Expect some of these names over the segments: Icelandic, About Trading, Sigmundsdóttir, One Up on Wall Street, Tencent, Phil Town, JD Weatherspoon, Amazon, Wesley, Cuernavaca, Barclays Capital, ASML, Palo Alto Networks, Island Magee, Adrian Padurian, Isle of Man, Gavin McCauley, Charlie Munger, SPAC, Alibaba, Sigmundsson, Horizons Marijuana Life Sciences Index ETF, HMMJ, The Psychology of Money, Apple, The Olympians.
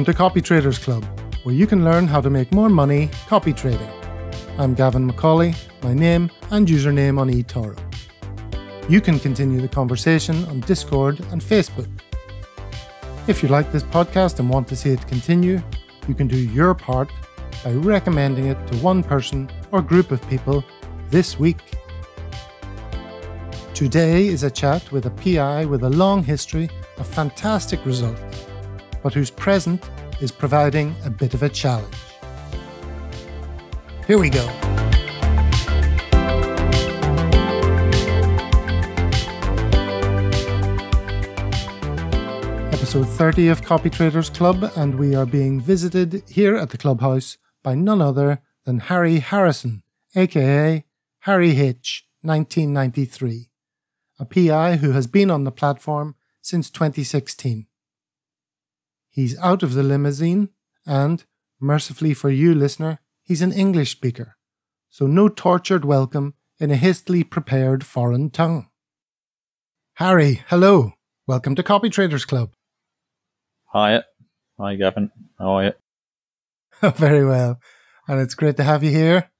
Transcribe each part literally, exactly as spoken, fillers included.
Welcome to Copytraders Club, where you can learn how to make more money copy trading. I'm Gavin McCauley, my name and username on eToro. You can continue the conversation on Discord and Facebook. If you like this podcast and want to see it continue, you can do your part by recommending it to one person or group of people this week. Today is a chat with a P I with a long history of fantastic results, but whose present is providing a bit of a challenge. Here we go. Episode thirty of Copytraders Club, and we are being visited here at the clubhouse by none other than Harry Harrison, aka Harry H nineteen ninety-three, a P I who has been on the platform since twenty sixteen. He's out of the limousine, and, mercifully for you, listener, he's an English speaker, so no tortured welcome in a hastily prepared foreign tongue. Harry, hello. Welcome to Copy Traders Club. Hi. Hi, Gavin. How are you? Very well. And it's great to have you here.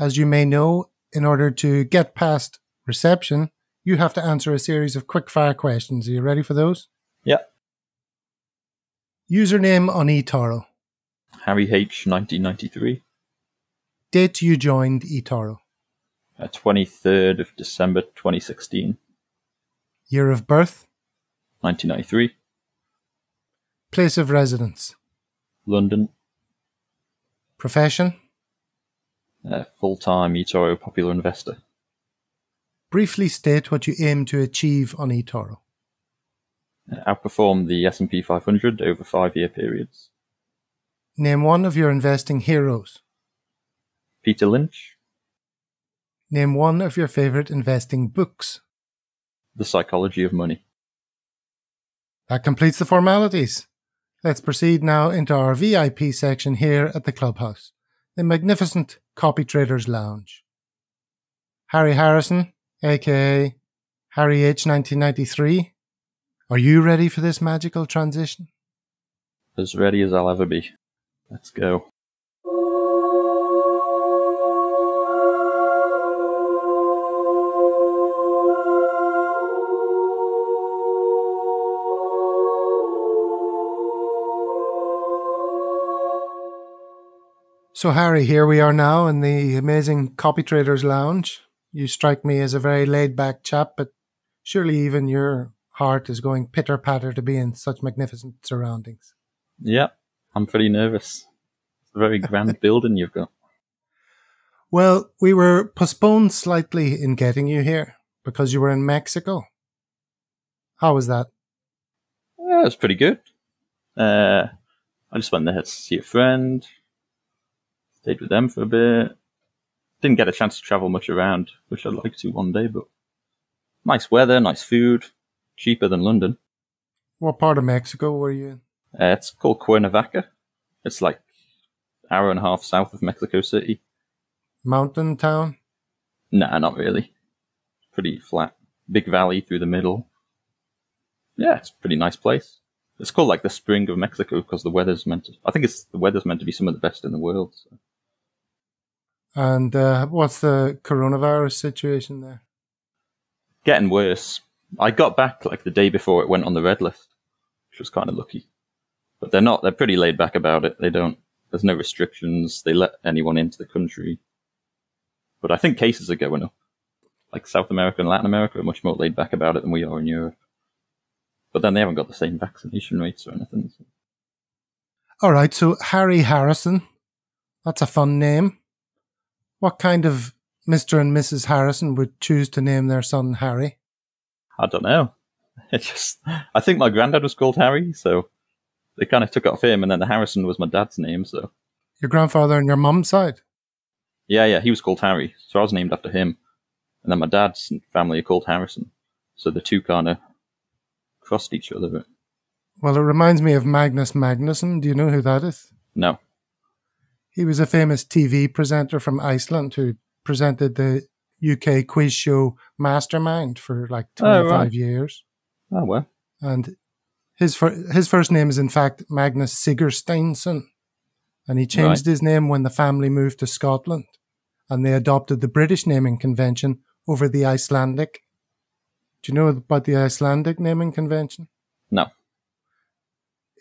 As you may know, in order to get past reception, you have to answer a series of quick-fire questions. Are you ready for those? Yeah. Username on eToro. Harry H nineteen ninety-three. Date you joined eToro. Uh, twenty-third of December twenty sixteen. Year of birth. nineteen ninety-three. Place of residence. London. Profession. Uh, full-time eToro popular investor. Briefly state what you aim to achieve on eToro. Outperform the S and P five hundred over five-year periods. Name one of your investing heroes. Peter Lynch. Name one of your favorite investing books. The Psychology of Money. That completes the formalities. Let's proceed now into our V I P section here at the clubhouse, the magnificent Copy Traders Lounge. Harry Harrison, aka Harry H nineteen ninety-three, are you ready for this magical transition? As ready as I'll ever be. Let's go. So, Harry, here we are now in the amazing Copy Traders Lounge. You strike me as a very laid-back chap, but surely even your heart is going pitter-patter to be in such magnificent surroundings. Yeah, I'm pretty nervous. It's a very grand building you've got. Well, we were postponed slightly in getting you here because you were in Mexico. How was that? Yeah, it was pretty good. Uh, I just went there to see a friend, stayed with them for a bit. Didn't get a chance to travel much around, which I'd like to one day, but nice weather, nice food. Cheaper than London. What part of Mexico were you in? Uh, it's called Cuernavaca. It's like an hour and a half south of Mexico City. Mountain town? Nah, not really. Pretty flat. Big valley through the middle. Yeah, it's a pretty nice place. It's called like the spring of Mexico because the weather's meant to... I think it's the weather's meant to be some of the best in the world. So. And uh, what's the coronavirus situation there? Getting worse. I got back like the day before it went on the red list, which was kind of lucky. But they're not, they're pretty laid back about it. They don't, there's no restrictions. They let anyone into the country. But I think cases are going up. Like South America and Latin America are much more laid back about it than we are in Europe. But then they haven't got the same vaccination rates or anything. So. All right. So Harry Harrison, that's a fun name. What kind of Mister and Missus Harrison would choose to name their son Harry? I don't know. It just, I think my granddad was called Harry, so they kind of took it off him, and then the Harrison was my dad's name, so. Your grandfather and your mum's side? Yeah, yeah, he was called Harry, so I was named after him. And then my dad's family are called Harrison, so the two kind of crossed each other. Well, it reminds me of Magnus Magnusson. Do you know who that is? No. He was a famous T V presenter from Iceland who presented the U K quiz show Mastermind for like twenty-five oh, right. years. Oh, well. And His fir- his first name is in fact Magnus Sigursteinsson, and he changed right. his name when the family moved to Scotland, and they adopted the British naming convention over the Icelandic. Do you know about the Icelandic naming convention? No.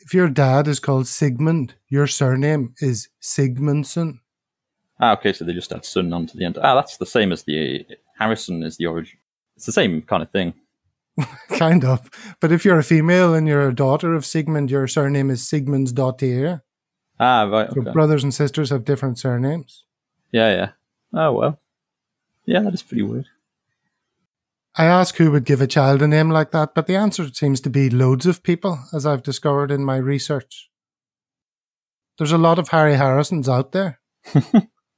If your dad is called Sigmund, your surname is Sigmundsson. Ah, okay, so they just add "son" onto the end. Ah, that's the same as the Harrison is the origin. It's the same kind of thing. Kind of. But if you're a female and you're a daughter of Sigmund, your surname is Sigmundsdóttir. Ah, right. Okay. Your brothers and sisters have different surnames. Yeah, yeah. Oh, well. Yeah, that is pretty weird. I ask who would give a child a name like that, but the answer seems to be loads of people, as I've discovered in my research. There's a lot of Harry Harrisons out there.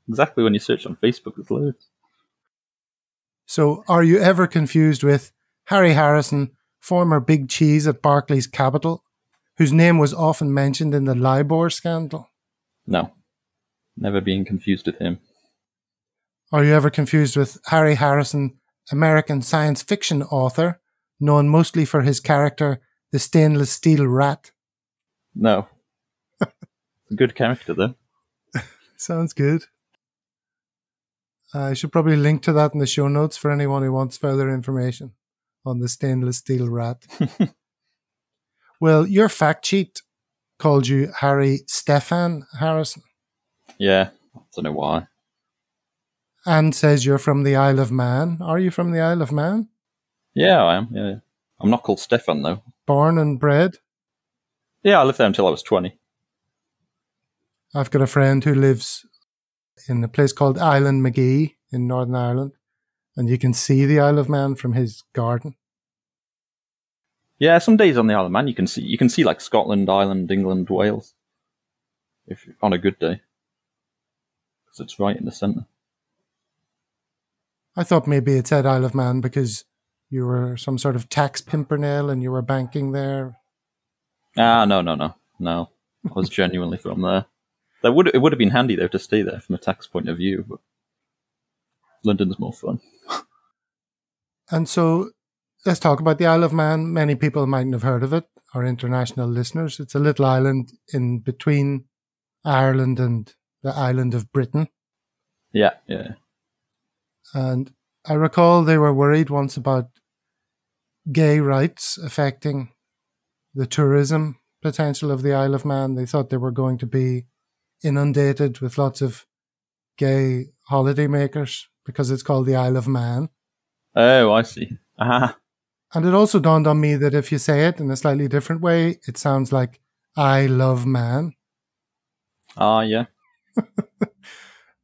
Exactly, when you search on Facebook, there's loads. So, are you ever confused with Harry Harrison, former big cheese at Barclays Capital, whose name was often mentioned in the LIBOR scandal? No, never being confused with him. Are you ever confused with Harry Harrison, American science fiction author, known mostly for his character, The Stainless Steel Rat? No. A good character, though. Sounds good. Uh, I should probably link to that in the show notes for anyone who wants further information on The Stainless Steel Rat. Well, your fact sheet called you Harry Stefan Harrison. Yeah, I don't know why. And says you're from the Isle of Man. Are you from the Isle of Man? Yeah, I am. Yeah, yeah. I'm not called Stefan, though. Born and bred? Yeah, I lived there until I was twenty. I've got a friend who lives in a place called Island Magee in Northern Ireland, and you can see the Isle of Man from his garden. Yeah, some days on the Isle of Man you can see you can see like Scotland, Ireland, England, Wales, if on a good day, because it's right in the centre. I thought maybe it said Isle of Man because you were some sort of tax pimpernel and you were banking there. Ah, no, no, no, no. I was genuinely from there. That would it would have been handy though to stay there from a tax point of view, but London's more fun. And so, let's talk about the Isle of Man. Many people mightn't have heard of it, our international listeners. It's a little island in between Ireland and the island of Britain. Yeah, yeah. And I recall they were worried once about gay rights affecting the tourism potential of the Isle of Man. They thought they were going to be inundated with lots of gay holidaymakers because it's called the Isle of Man. Oh, I see. Uh-huh. And it also dawned on me that if you say it in a slightly different way, it sounds like I love man. Ah, uh, yeah.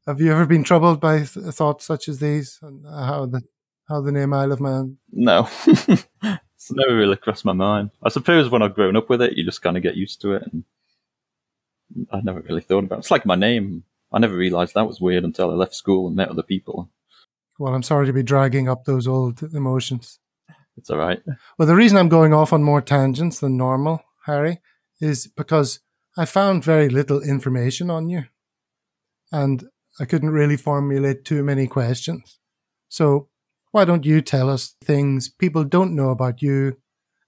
Have you ever been troubled by th- thoughts such as these? And how the how the name Isle of Man? No. It's never really crossed my mind. I suppose when I've grown up with it, you just kind of get used to it. And I never really thought about it. It's like my name. I never realised that was weird until I left school and met other people. Well, I'm sorry to be dragging up those old emotions. It's all right. Well, the reason I'm going off on more tangents than normal, Harry, is because I found very little information on you. And I couldn't really formulate too many questions. So why don't you tell us things people don't know about you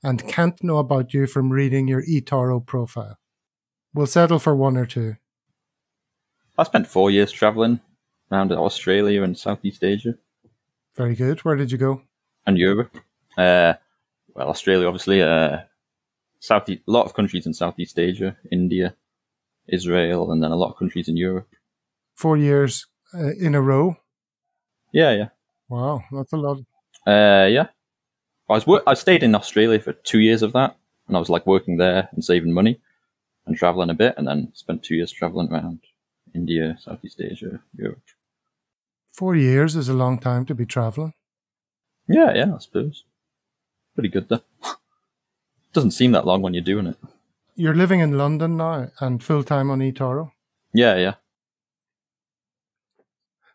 and can't know about you from reading your eToro profile? We'll settle for one or two. I spent four years travelling around Australia and Southeast Asia. Very good. Where did you go? And Europe. Uh, well, Australia, obviously. Uh, South a lot of countries in Southeast Asia, India, Israel, and then a lot of countries in Europe. Four years uh, in a row? Yeah, yeah. Wow, that's a lot. Uh, yeah. I was wor- I stayed in Australia for two years of that, and I was like working there and saving money and travelling a bit, and then spent two years travelling around India, Southeast Asia, Europe. Four years is a long time to be travelling. Yeah, yeah, I suppose. Pretty good, though. Doesn't seem that long when you're doing it. You're living in London now and full-time on eToro? Yeah, yeah.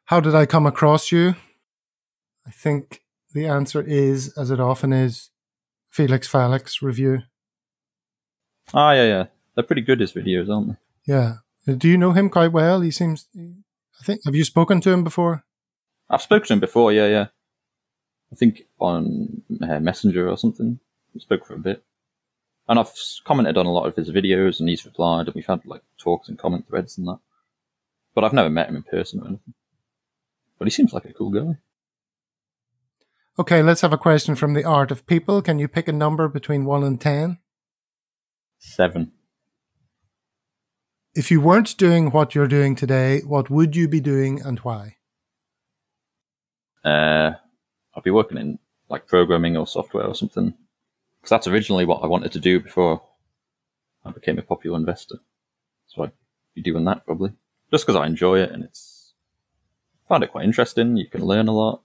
How did I come across you? I think the answer is, as it often is, Felix Falik's review. Ah, yeah, yeah. They're pretty good, his videos, aren't they? Yeah. Do you know him quite well? He seems... I think... Have you spoken to him before? I've spoken to him before, yeah, yeah. I think on uh, Messenger or something. We spoke for a bit. And I've commented on a lot of his videos, and he's replied, and we've had like talks and comment threads and that. But I've never met him in person or anything. But he seems like a cool guy. Okay, let's have a question from the Art of People. Can you pick a number between one and ten? Seven. If you weren't doing what you're doing today, what would you be doing and why? Uh, I'd be working in like programming or software or something. Because that's originally what I wanted to do before I became a popular investor. So I'd be doing that probably. Just because I enjoy it and it's I found it quite interesting. You can learn a lot.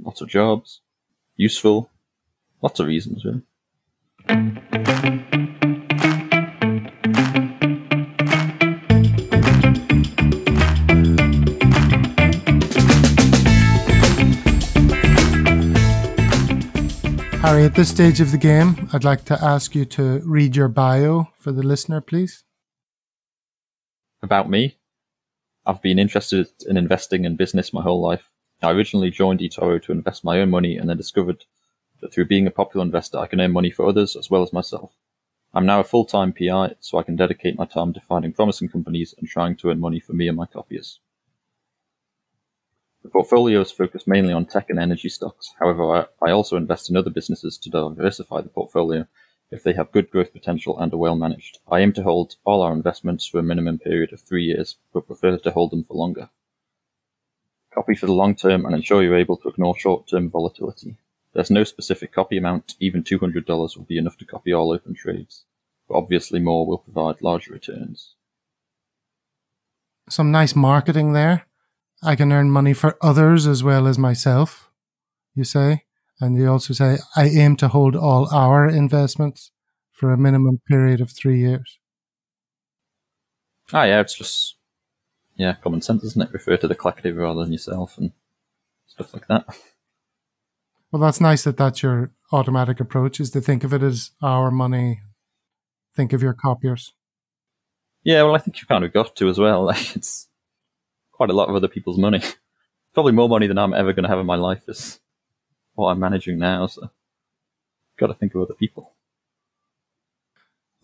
Lots of jobs. Useful. Lots of reasons, really. Harry, at this stage of the game, I'd like to ask you to read your bio for the listener, please. About me? I've been interested in investing and business my whole life. I originally joined eToro to invest my own money and then discovered that through being a popular investor, I can earn money for others as well as myself. I'm now a full-time P I, so I can dedicate my time to finding promising companies and trying to earn money for me and my copiers. The portfolio is focused mainly on tech and energy stocks. However, I also invest in other businesses to diversify the portfolio if they have good growth potential and are well managed. I aim to hold all our investments for a minimum period of three years, but prefer to hold them for longer. Copy for the long term and ensure you're able to ignore short-term volatility. There's no specific copy amount, even two hundred dollars will be enough to copy all open trades, but obviously more will provide larger returns. Some nice marketing there. I can earn money for others as well as myself, you say, and you also say, I aim to hold all our investments for a minimum period of three years. Ah, yeah, it's just... Yeah, common sense, isn't it? Refer to the collective rather than yourself and stuff like that. Well, that's nice that that's your automatic approach, is to think of it as our money. Think of your copiers. Yeah, well, I think you've kind of got to as well. Like, it's quite a lot of other people's money. Probably more money than I'm ever going to have in my life is what I'm managing now. So got to think of other people.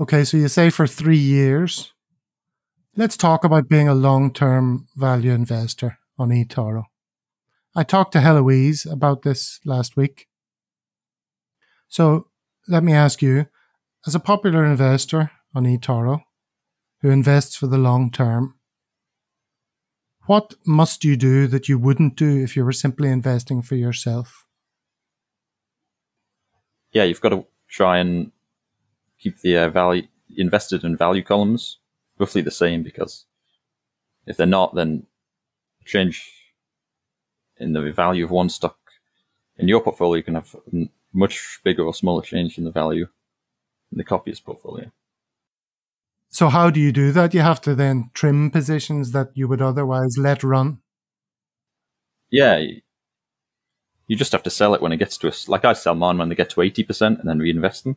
Okay, so you say for three years... Let's talk about being a long-term value investor on eToro. I talked to Heloise about this last week. So let me ask you, as a popular investor on eToro who invests for the long term, what must you do that you wouldn't do if you were simply investing for yourself? Yeah, you've got to try and keep the uh, value invested in value columns roughly the same, because if they're not, then change in the value of one stock in your portfolio, you can have a much bigger or smaller change in the value in the copier's portfolio. So how do you do that? You have to then trim positions that you would otherwise let run? Yeah. You just have to sell it when it gets to us. Like I sell mine when they get to eighty percent and then reinvest them.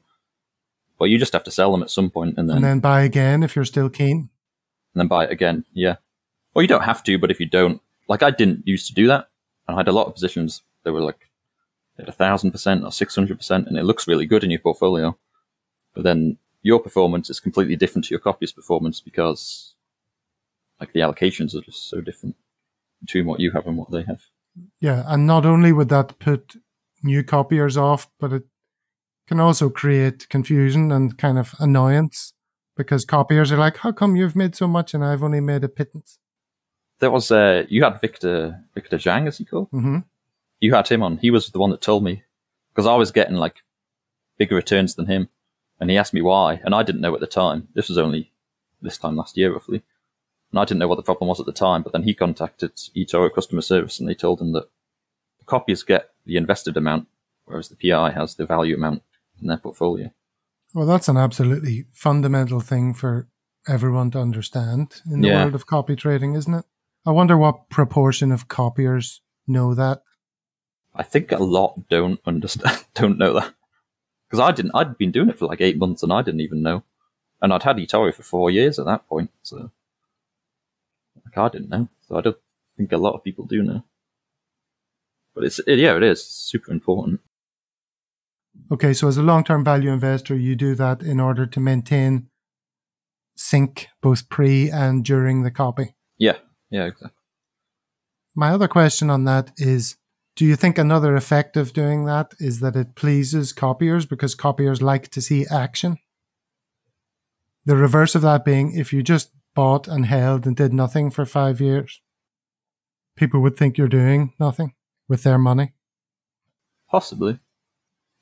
But you just have to sell them at some point and then... And then buy again if you're still keen. And then buy it again, yeah. Well, you don't have to, but if you don't... Like, I didn't used to do that. And I had a lot of positions that were like at one thousand percent or six hundred percent, and it looks really good in your portfolio. But then your performance is completely different to your copy's performance because, like, the allocations are just so different between what you have and what they have. Yeah, and not only would that put new copiers off, but it can also create confusion and kind of annoyance because copiers are like, how come you've made so much and I've only made a pittance? There was, uh, you had Victor, Victor Zhang, is he called? Mm-hmm. You had him on. He was the one that told me, because I was getting like bigger returns than him. And he asked me why. And I didn't know at the time. This was only this time last year, roughly. And I didn't know what the problem was at the time. But then he contacted eToro customer service and they told him that the copiers get the invested amount, whereas the P I has the value amount in their portfolio. Well, that's an absolutely fundamental thing for everyone to understand in the yeah. world of copy trading, isn't it? I wonder what proportion of copiers know that. I think a lot don't understand, don't know that. Because I didn't, I'd been doing it for like eight months and I didn't even know. And I'd had eToro for four years at that point, so like I didn't know. So I don't think a lot of people do know. But it's, it, yeah, it is super important. Okay, so as a long-term value investor, you do that in order to maintain sync both pre and during the copy. Yeah, yeah, exactly. My other question on that is, do you think another effect of doing that is that it pleases copiers because copiers like to see action? The reverse of that being, if you just bought and held and did nothing for five years, people would think you're doing nothing with their money. Possibly.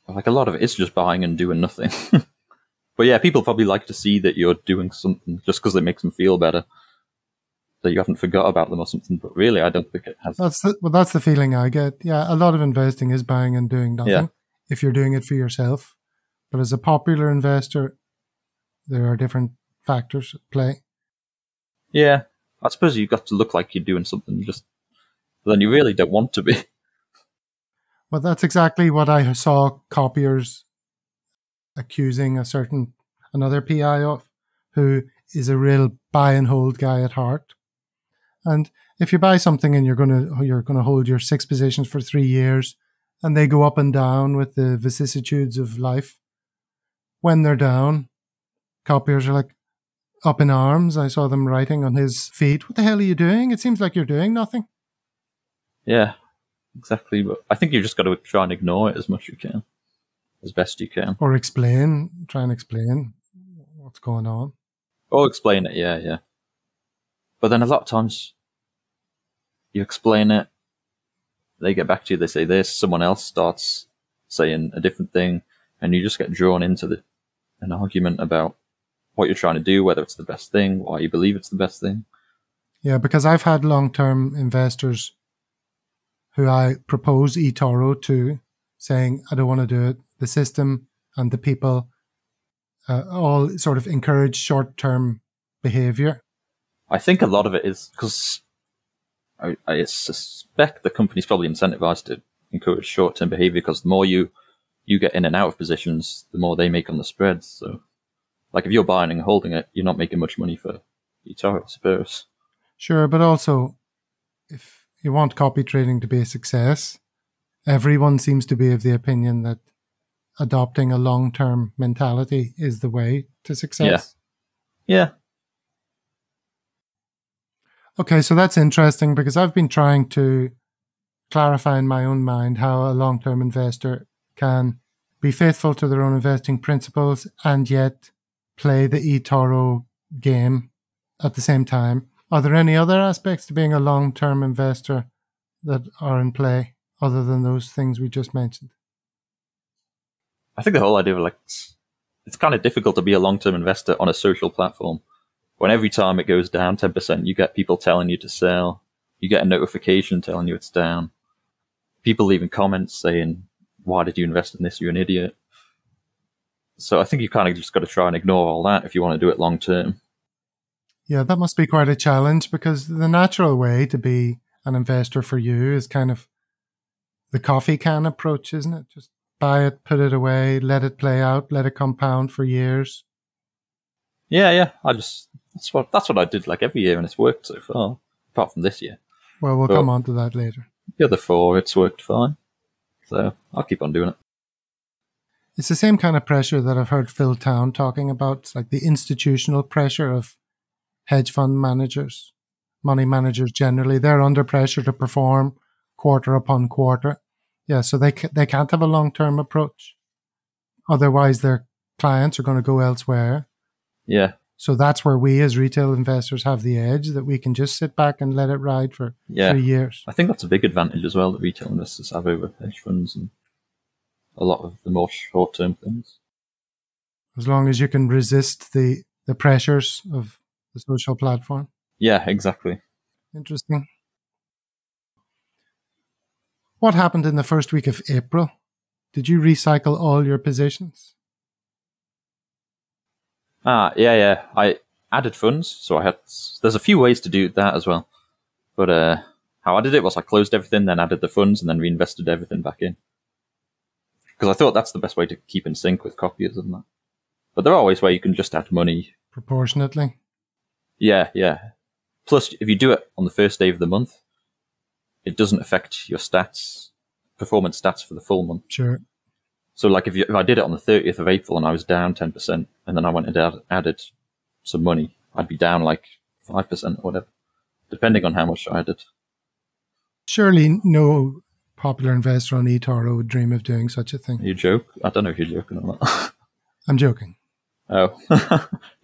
Like a lot of it is just buying and doing nothing. But yeah, people probably like to see that you're doing something just because it makes them feel better. That you haven't forgot about them or something, but really, I don't think it has. That's the, well, that's the feeling I get. Yeah, a lot of investing is buying and doing nothing, yeah. If you're doing it for yourself. But as a popular investor, there are different factors at play. Yeah, I suppose you've got to look like you're doing something, just then you really don't want to be. Well, that's exactly what I saw copiers accusing a certain another P I of, who is a real buy and hold guy at heart. And if you buy something and you're going to you're going to hold your six positions for three years and they go up and down with the vicissitudes of life, when they're down, copiers are like up in arms. I saw them writing on his feet, "What the hell are you doing? It seems like you're doing nothing." Yeah, exactly. But I think you've just got to try and ignore it as much as you can, as best you can. Or explain, try and explain what's going on. Or explain it, yeah, yeah. But then a lot of times you explain it, they get back to you, they say this, someone else starts saying a different thing, and you just get drawn into the, an argument about what you're trying to do, whether it's the best thing, why you believe it's the best thing. Yeah, because I've had long-term investors who I propose eToro to, saying, I don't want to do it. The system and the people uh, all sort of encourage short-term behavior. I think a lot of it is because I, I suspect the company's probably incentivized to encourage short-term behavior, because the more you, you get in and out of positions, the more they make on the spreads. So, like, if you're buying and holding it, you're not making much money for eToro, I suppose. Sure, but also, if you want copy trading to be a success, everyone seems to be of the opinion that adopting a long-term mentality is the way to success. Yeah. Yeah. Okay, so that's interesting, because I've been trying to clarify in my own mind how a long-term investor can be faithful to their own investing principles and yet play the eToro game at the same time. Are there any other aspects to being a long-term investor that are in play other than those things we just mentioned? I think the whole idea of, like, it's kind of difficult to be a long-term investor on a social platform. When every time it goes down ten percent, you get people telling you to sell. You get a notification telling you it's down. People leaving comments saying, why did you invest in this? You're an idiot. So I think you kind of just got to try and ignore all that if you want to do it long term. Yeah, that must be quite a challenge, because the natural way to be an investor for you is kind of the coffee can approach, isn't it? Just buy it, put it away, let it play out, let it compound for years. Yeah, yeah. I just... That's what that's what I did like every year, and it's worked so far, apart from this year. Well, we'll but come on to that later. The other four, it's worked fine. So I'll keep on doing it. It's the same kind of pressure that I've heard Phil Town talking about. It's like the institutional pressure of hedge fund managers, money managers generally. They're under pressure to perform quarter upon quarter. Yeah, so they they can't have a long-term approach. Otherwise, their clients are going to go elsewhere. Yeah. So that's where we as retail investors have the edge, that we can just sit back and let it ride for yeah. three years. I think that's a big advantage as well that retail investors have over hedge funds and a lot of the more short-term things. As long as you can resist the, the pressures of the social platform. Yeah, exactly. Interesting. What happened in the first week of April? Did you recycle all your positions? Ah, yeah, yeah. I added funds, so I had. There's a few ways to do that as well, but uh, how I did it was I closed everything, then added the funds, and then reinvested everything back in. Because I thought that's the best way to keep in sync with copiers and that. But there are always ways you can just add money proportionately. Yeah, yeah. Plus, if you do it on the first day of the month, it doesn't affect your stats, performance stats for the full month. Sure. So like if, you, if I did it on the thirtieth of April and I was down ten percent and then I went and add, added some money, I'd be down like five percent or whatever, depending on how much I added. Surely no popular investor on eToro would dream of doing such a thing. You joke? I don't know if you're joking or not. I'm joking. Oh.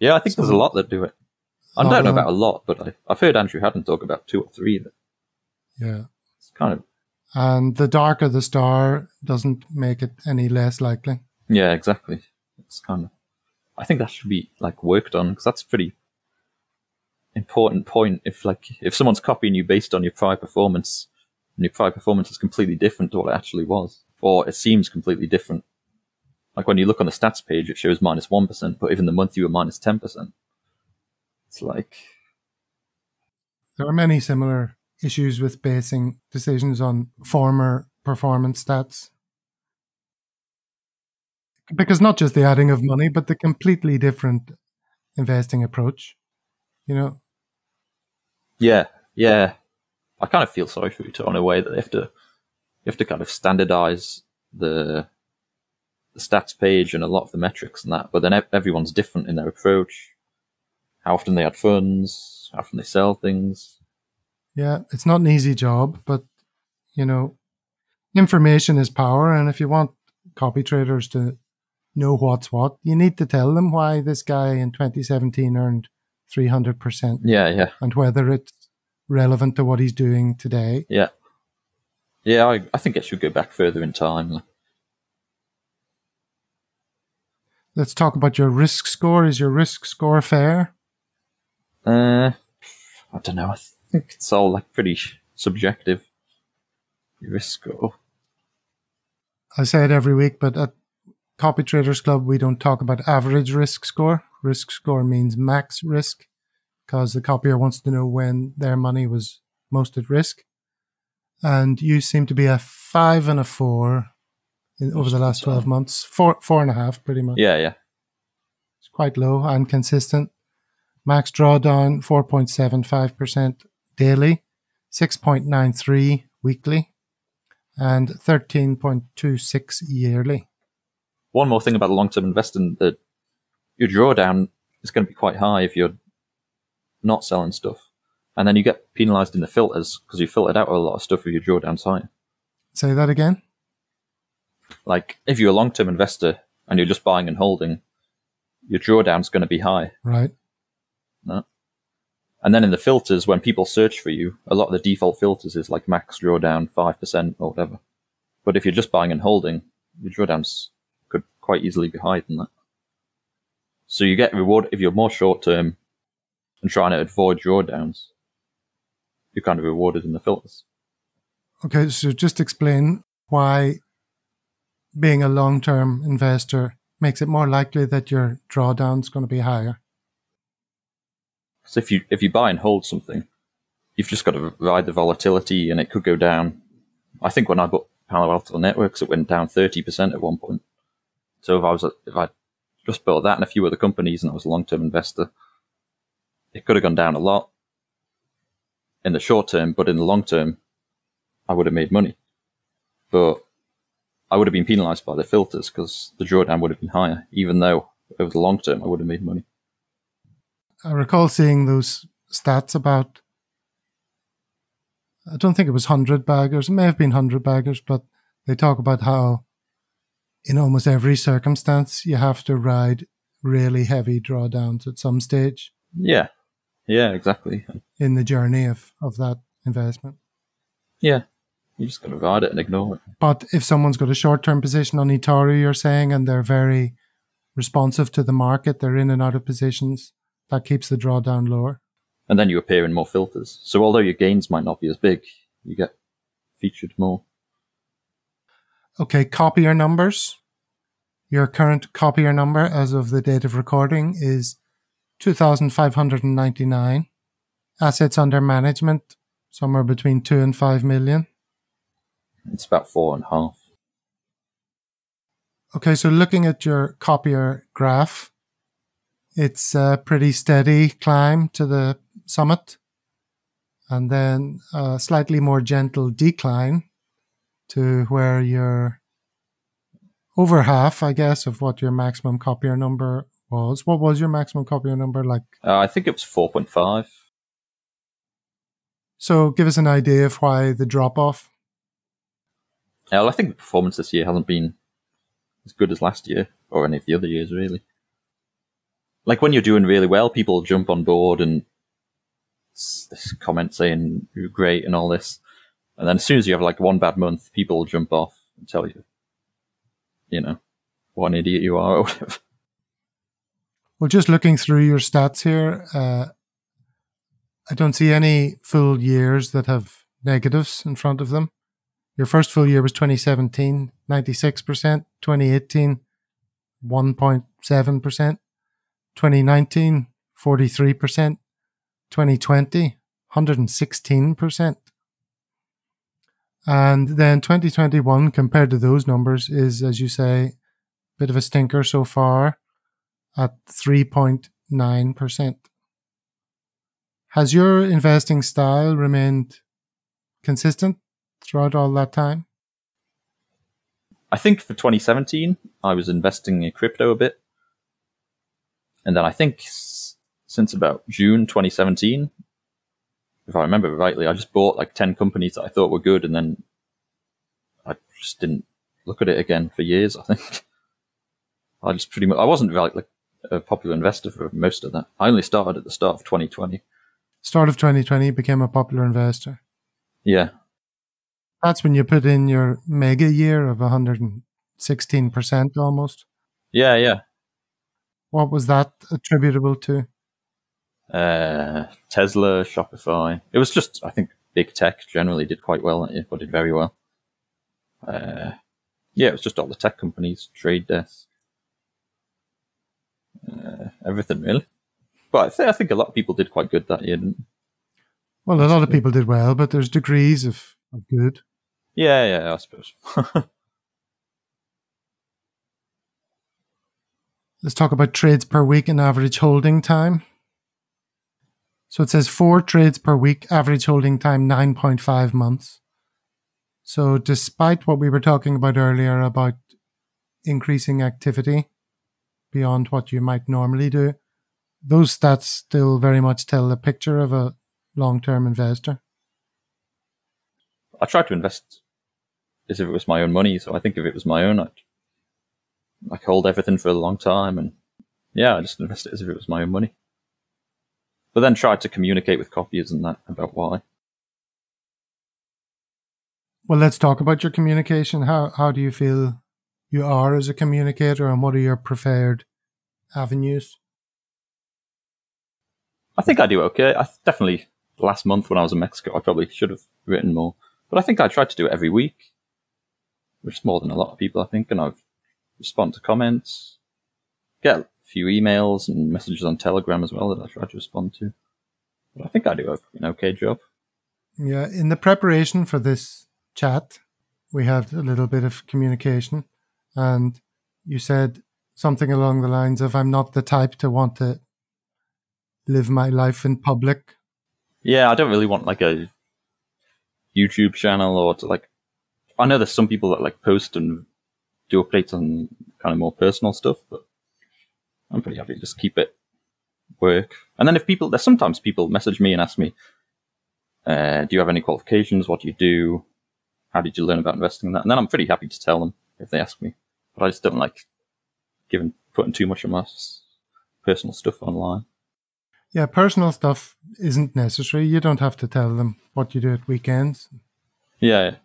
Yeah, I think so, there's a lot that do it. I don't know about a lot, but I, I've heard Andrew Haddon talk about two or three that. Yeah. It's kind of. And the darker the star doesn't make it any less likely. Yeah, exactly. It's kind of. I think that should be like worked on, because that's a pretty important point. If like if someone's copying you based on your prior performance, and your prior performance is completely different to what it actually was, or it seems completely different. Like when you look on the stats page, it shows minus one percent, but even the month you were minus ten percent. It's like there are many similar issues with basing decisions on former performance stats. Because not just the adding of money, but the completely different investing approach, you know? Yeah, yeah. I kind of feel sorry for you in a way that they have to, you have to kind of standardize the, the stats page and a lot of the metrics and that, but then everyone's different in their approach. How often they add funds, how often they sell things. Yeah, it's not an easy job, but, you know, information is power. And if you want copy traders to know what's what, you need to tell them why this guy in twenty seventeen earned three hundred percent. Yeah, yeah. And whether it's relevant to what he's doing today. Yeah. Yeah, I, I think it should go back further in time. Let's talk about your risk score. Is your risk score fair? Uh, I don't know. I th- I think it's all like pretty subjective. Your risk score. I say it every week, but at Copytraders Club, we don't talk about average risk score. Risk score means max risk, because the copier wants to know when their money was most at risk. And you seem to be a five and a four in, over the last twelve months. Four, four and a half, pretty much. Yeah, yeah. It's quite low and consistent. Max drawdown four point seven five percent. Daily, six point nine three weekly, and thirteen point two six yearly. One more thing about long-term investing, that your drawdown is going to be quite high if you're not selling stuff. And then you get penalized in the filters because you filtered out a lot of stuff if your drawdown's higher. Say that again? Like, if you're a long-term investor and you're just buying and holding, your drawdown's going to be high. Right. No? And then in the filters, when people search for you, a lot of the default filters is like max drawdown five percent or whatever. But if you're just buying and holding, your drawdowns could quite easily be higher than that. So you get rewarded if you're more short-term and trying to avoid drawdowns. You're kind of rewarded in the filters. Okay, so just explain why being a long-term investor makes it more likely that your drawdown's going to be higher. So if you if you buy and hold something, you've just got to ride the volatility, and it could go down. I think when I bought Palo Alto Networks, it went down thirty percent at one point. So if I was if I just bought that and a few other companies, and I was a long-term investor, it could have gone down a lot in the short term, but in the long term, I would have made money. But I would have been penalized by the filters because the drawdown would have been higher, even though over the long term I would have made money. I recall seeing those stats about, I don't think it was hundred baggers, it may have been hundred baggers, but they talk about how in almost every circumstance you have to ride really heavy drawdowns at some stage. Yeah, yeah, exactly. In the journey of, of that investment. Yeah, you just got to ride it and ignore it. But if someone's got a short-term position on eToro, you're saying, and they're very responsive to the market, they're in and out of positions, that keeps the drawdown lower. And then you appear in more filters. So although your gains might not be as big, you get featured more. Okay, copier numbers. Your current copier number as of the date of recording is two thousand five hundred ninety-nine. Assets under management, somewhere between two and five million. It's about four and a half. Okay, so looking at your copier graph, it's a pretty steady climb to the summit and then a slightly more gentle decline to where you're over half, I guess, of what your maximum copier number was. What was your maximum copier number like? Uh, I think it was four point five. So give us an idea of why the drop-off. Uh, well, I think the performance this year hasn't been as good as last year or any of the other years, really. Like, when you're doing really well, people jump on board and this comment saying you're great and all this. And then as soon as you have like one bad month, people jump off and tell you, you know, what an idiot you are or whatever. Well, just looking through your stats here, uh, I don't see any full years that have negatives in front of them. Your first full year was twenty seventeen, ninety-six percent, twenty eighteen, one point seven percent, twenty nineteen, forty-three percent, twenty twenty, one hundred sixteen percent. And then twenty twenty-one, compared to those numbers, is, as you say, a bit of a stinker so far at three point nine percent. Has your investing style remained consistent throughout all that time? I think for twenty seventeen, I was investing in crypto a bit. And then I think since about June twenty seventeen, if I remember rightly, I just bought like ten companies that I thought were good, and then I just didn't look at it again for years, I think. I just pretty much, I wasn't like, like a popular investor for most of that. I only started at the start of twenty twenty. Start of twenty twenty became a popular investor. Yeah. That's when you put in your mega year of one hundred sixteen percent almost. Yeah, yeah. What was that attributable to? Uh, Tesla, Shopify. It was just, I think, big tech generally did quite well that year, or did very well. Uh, yeah, it was just all the tech companies, trade desks, uh, everything really. But I, th I think a lot of people did quite good that year, didn't they? Well, a lot of people did well, but there's degrees of, of good. Yeah, yeah, I suppose. Let's talk about trades per week and average holding time. So it says four trades per week, average holding time nine point five months. So despite what we were talking about earlier about increasing activity beyond what you might normally do, those stats still very much tell a picture of a long-term investor. I tried to invest as if it was my own money. So I think if it was my own, I'd like hold everything for a long time. And yeah, I just invest it as if it was my own money. But then tried to communicate with copiers and that about why. Well, let's talk about your communication. How how do you feel you are as a communicator, and what are your preferred avenues? I think I do okay. I definitely, last month when I was in Mexico, I probably should have written more. But I think I tried to do it every week, which is more than a lot of people, I think. And I respond to comments, get few emails and messages on Telegram as well that I try to respond to. But I think I do an okay job. Yeah, in the preparation for this chat, we had a little bit of communication, and you said something along the lines of, I'm not the type to want to live my life in public. Yeah, I don't really want like a YouTube channel or to like, I know there's some people that like post and do updates on kind of more personal stuff, but I'm pretty happy to just keep it work. And then if people, there's sometimes people message me and ask me, uh, do you have any qualifications? What do you do? How did you learn about investing in that? And then I'm pretty happy to tell them if they ask me, but I just don't like giving, putting too much of my personal stuff online. Yeah. Personal stuff isn't necessary. You don't have to tell them what you do at weekends. Yeah.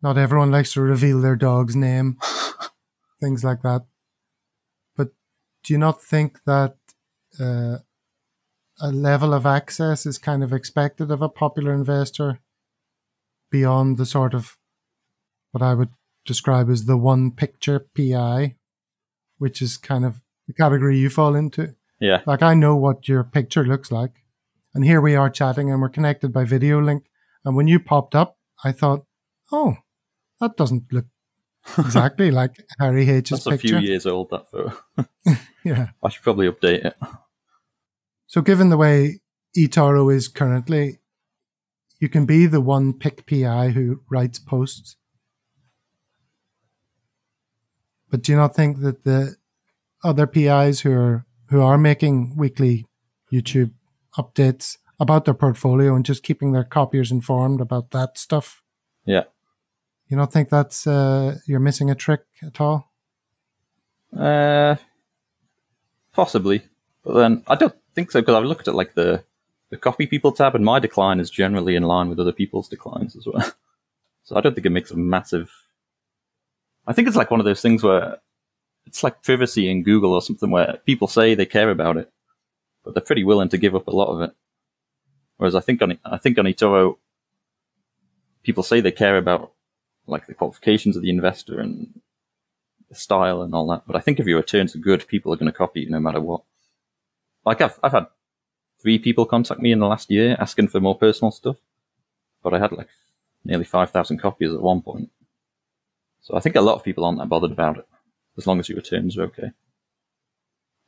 Not everyone likes to reveal their dog's name, things like that. Do you not think that uh, a level of access is kind of expected of a popular investor beyond the sort of what I would describe as the one picture P I, which is kind of the category you fall into? Yeah. Like, I know what your picture looks like. And here we are chatting and we're connected by video link. And when you popped up, I thought, oh, that doesn't look exactly like Harry H's picture. That's a few years old, that photo. Yeah. I should probably update it. So given the way eToro is currently, you can be the one pick P I who writes posts. But do you not think that the other P Is who are who are making weekly YouTube updates about their portfolio and just keeping their copiers informed about that stuff? Yeah. You don't think that's uh, you're missing a trick at all? Uh, possibly. But then I don't think so, because I've looked at like the the copy people tab, and my decline is generally in line with other people's declines as well. So I don't think it makes a massive... I think it's like one of those things where it's like privacy in Google or something, where people say they care about it, but they're pretty willing to give up a lot of it. Whereas I think on I think on eToro, people say they care about like the qualifications of the investor and the style and all that, but I think if your returns are good, people are going to copy no matter what. Like I've I've had three people contact me in the last year asking for more personal stuff, but I had like nearly five thousand copies at one point. So I think a lot of people aren't that bothered about it, as long as your returns are okay.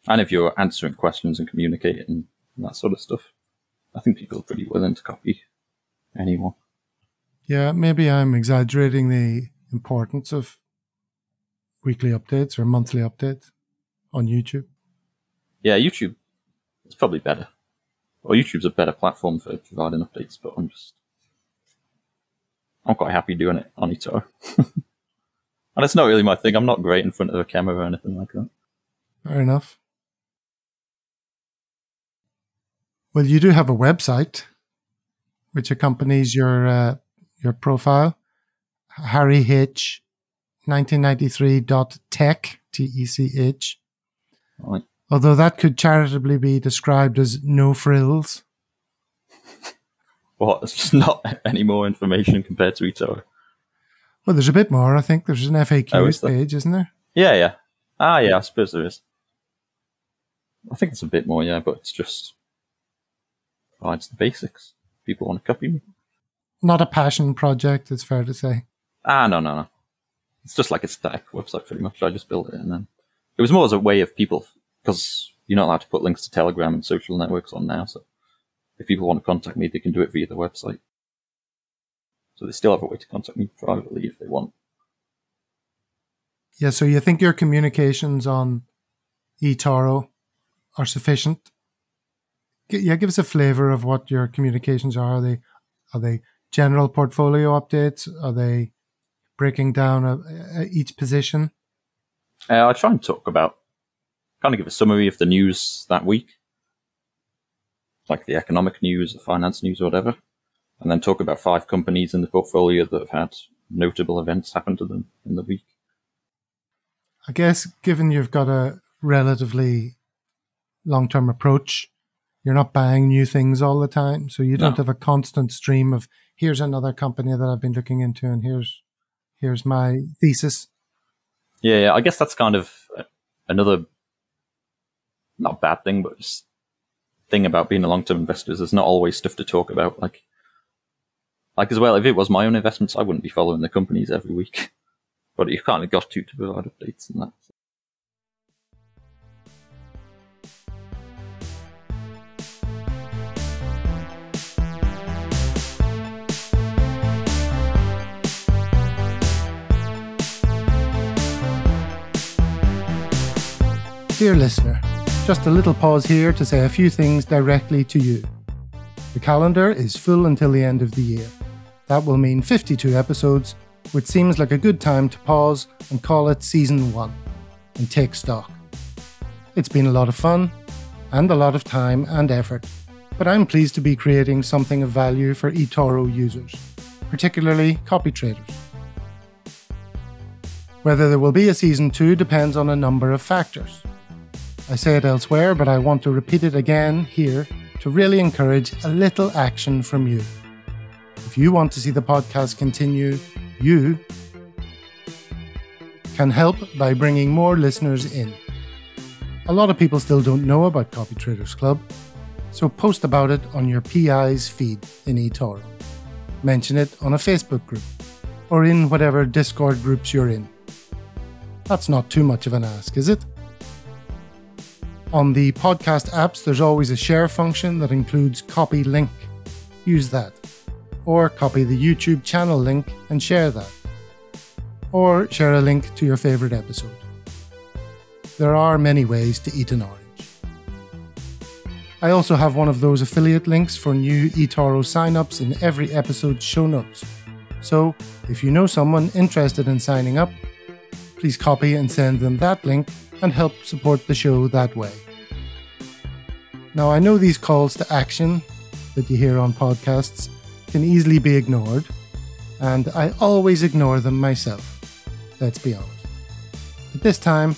And if you're answering questions and communicating and that sort of stuff, I think people are pretty willing to copy anyone. Yeah, maybe I'm exaggerating the importance of weekly updates or monthly updates on YouTube. Yeah, YouTube is probably better. Well, YouTube's a better platform for providing updates, but I'm just... I'm quite happy doing it on eToro. And it's not really my thing. I'm not great in front of a camera or anything like that. Fair enough. Well, you do have a website which accompanies your uh, your profile, Harry H nineteen ninety-three dot tech, T E C H. Right. Although that could charitably be described as no frills. What? It's just not any more information compared to eToro. Well, there's a bit more, I think. There's an F A Q oh, is page, there? Isn't there? Yeah, yeah. Ah, yeah, I suppose there is. I think it's a bit more, yeah, but it's just provides the basics. People want to copy me. Not a passion project, it's fair to say. Ah, no, no, no. It's just like a static website, pretty much. I just built it, and then it was more as a way of people, because you're not allowed to put links to Telegram and social networks on now, so if people want to contact me, they can do it via the website. So they still have a way to contact me privately if they want. Yeah, so you think your communications on eToro are sufficient? G- yeah, give us a flavour of what your communications are. Are they, are they general portfolio updates? Are they breaking down a, a, each position? Uh, I try and talk about, kind of give a summary of the news that week, like the economic news, the finance news, or whatever. And then talk about five companies in the portfolio that have had notable events happen to them in the week. I guess, given you've got a relatively long-term approach, you're not buying new things all the time, so you don't no. have a constant stream of, here's another company that I've been looking into, and here's here's my thesis. Yeah, yeah, I guess that's kind of another, not bad thing, but just thing about being a long-term investor is there's not always stuff to talk about, like, Like as well, if it was my own investments, I wouldn't be following the companies every week. But you've kind of got to to provide updates and that. Dear listener, just a little pause here to say a few things directly to you. The calendar is full until the end of the year. That will mean fifty-two episodes, which seems like a good time to pause and call it Season one and take stock. It's been a lot of fun and a lot of time and effort, but I'm pleased to be creating something of value for eToro users, particularly copy traders. Whether there will be a Season two depends on a number of factors. I say it elsewhere, but I want to repeat it again here to really encourage a little action from you. If you want to see the podcast continue, you can help by bringing more listeners in. A lot of people still don't know about Copytraders Club, so post about it on your P I's feed in eToro. Mention it on a Facebook group, or in whatever Discord groups you're in. That's not too much of an ask, is it? On the podcast apps, there's always a share function that includes copy link. Use that. Or copy the YouTube channel link and share that. Or share a link to your favorite episode. There are many ways to eat an orange. I also have one of those affiliate links for new eToro signups in every episode's show notes. So if you know someone interested in signing up, please copy and send them that link and help support the show that way. Now, I know these calls to action that you hear on podcasts can easily be ignored, and I always ignore them myself, let's be honest. But this time,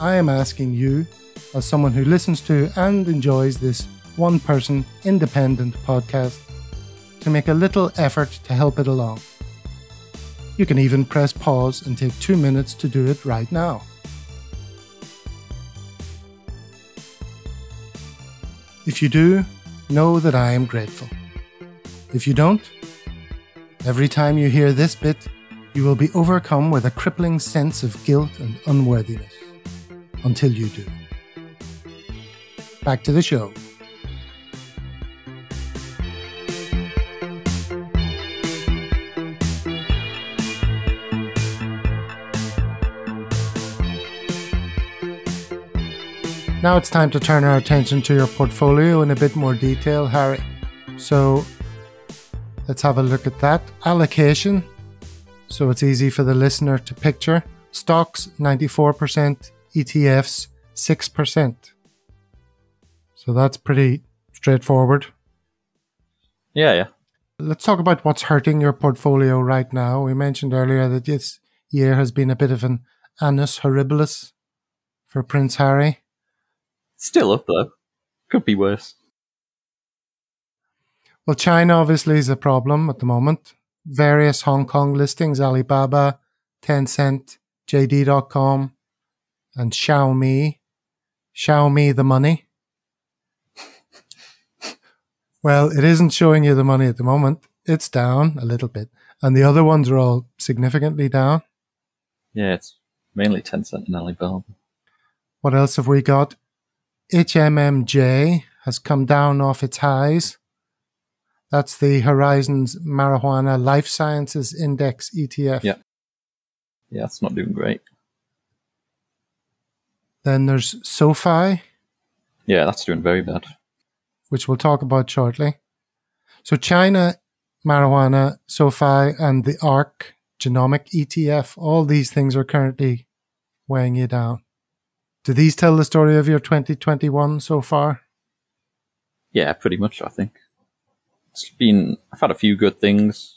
I am asking you, as someone who listens to and enjoys this one-person independent podcast, to make a little effort to help it along. You can even press pause and take two minutes to do it right now. If you do, know that I am grateful. If you don't, every time you hear this bit, you will be overcome with a crippling sense of guilt and unworthiness. Until you do. Back to the show. Now it's time to turn our attention to your portfolio in a bit more detail, Harry. So let's have a look at that. Allocation, so it's easy for the listener to picture. Stocks, ninety-four percent, E T Fs, six percent. So that's pretty straightforward. Yeah, yeah. Let's talk about what's hurting your portfolio right now. We mentioned earlier that this year has been a bit of an annus horribilis for Prince Harry. Still up, though. Could be worse. Well, China obviously is a problem at the moment. Various Hong Kong listings, Alibaba, Tencent, J D dot com, and Xiaomi. Xiaomi the money. Well, it isn't showing you the money at the moment. It's down a little bit. And the other ones are all significantly down. Yeah, it's mainly Tencent and Alibaba. What else have we got? H M M J has come down off its highs. That's the Horizons Marijuana Life Sciences Index E T F. Yeah, yeah, it's not doing great. Then there's SoFi. Yeah, that's doing very bad. Which we'll talk about shortly. So China, marijuana, SoFi, and the ARC Genomic E T F, all these things are currently weighing you down. Do these tell the story of your twenty twenty-one so far? Yeah, pretty much, I think. It's been, I've had a few good things,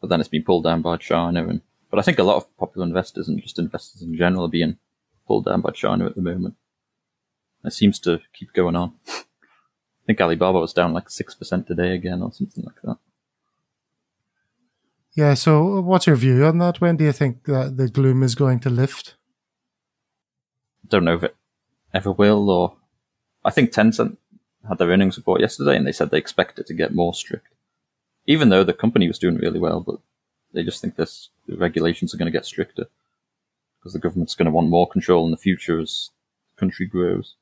but then it's been pulled down by China. And, but I think a lot of popular investors and just investors in general are being pulled down by China at the moment. It seems to keep going on. I think Alibaba was down like six percent today again or something like that. Yeah, so what's your view on that? When do you think that the gloom is going to lift? Don't know if it ever will, or I think Tencent had their earnings report yesterday and they said they expect it to get more strict, even though the company was doing really well, but they just think this, the regulations are going to get stricter because the government's going to want more control in the future as the country grows.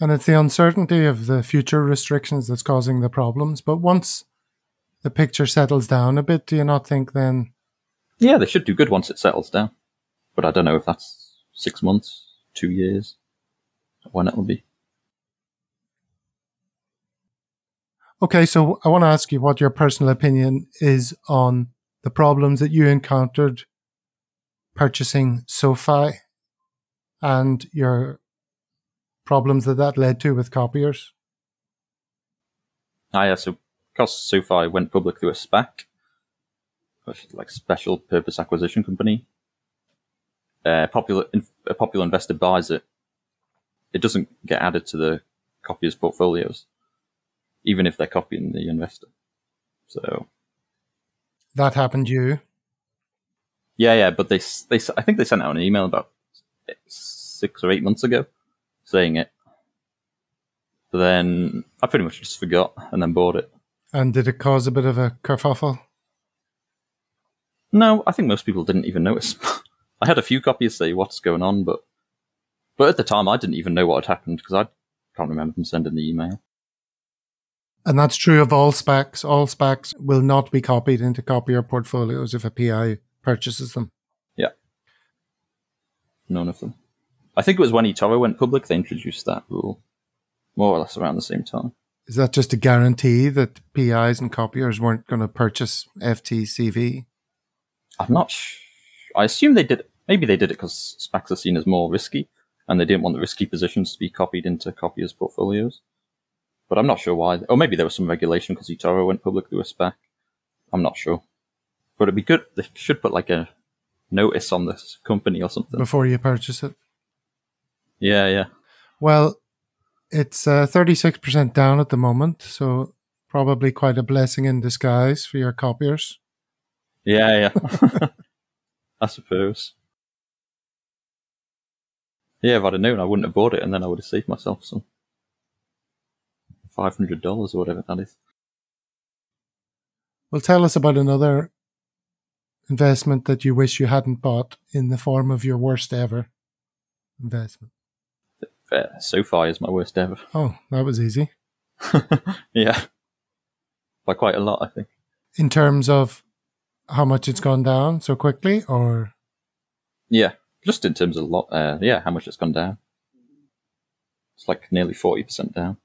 And it's the uncertainty of the future restrictions that's causing the problems. But once the picture settles down a bit, do you not think then? Yeah, they should do good once it settles down. But I don't know if that's six months. Two years, when it will be. Okay, so I want to ask you what your personal opinion is on the problems that you encountered purchasing SoFi and your problems that that led to with copiers. Ah, yeah, so because SoFi went public through a SPAC, which is like special purpose acquisition company, Uh, popular, a popular investor buys it, it doesn't get added to the copier's portfolios, even if they're copying the investor. So that happened to you? Yeah, yeah, but they, they, I think they sent out an email about six or eight months ago saying it. But then I pretty much just forgot and then bought it. And did it cause a bit of a kerfuffle? No, I think most people didn't even notice. I had a few copiers say what's going on, but but at the time I didn't even know what had happened because I can't remember them sending the email. And that's true of all SPACs. All SPACs will not be copied into copier portfolios if a P I purchases them. Yeah. None of them. I think it was when eToro went public, they introduced that rule more or less around the same time. Is that just a guarantee that P Is and copiers weren't going to purchase F T C V? I'm not sure. I assume they did. Maybe they did it because SPACs are seen as more risky and they didn't want the risky positions to be copied into copiers' portfolios. But I'm not sure why. Or maybe there was some regulation because eToro went public through a SPAC. I'm not sure. But it'd be good. They should put like a notice on this company or something. Before you purchase it? Yeah, yeah. Well, it's uh, thirty-six percent down at the moment, so probably quite a blessing in disguise for your copiers. Yeah, yeah. I suppose. Yeah, if I'd have known, I wouldn't have bought it, and then I would have saved myself some five hundred dollars or whatever that is. Well, tell us about another investment that you wish you hadn't bought in the form of your worst ever investment. Uh, SoFi is my worst ever. Oh, that was easy. Yeah. By quite a lot, I think. In terms of how much it's gone down so quickly, or? Yeah, just in terms of a lot. Uh, yeah, how much it's gone down. It's like nearly forty percent down.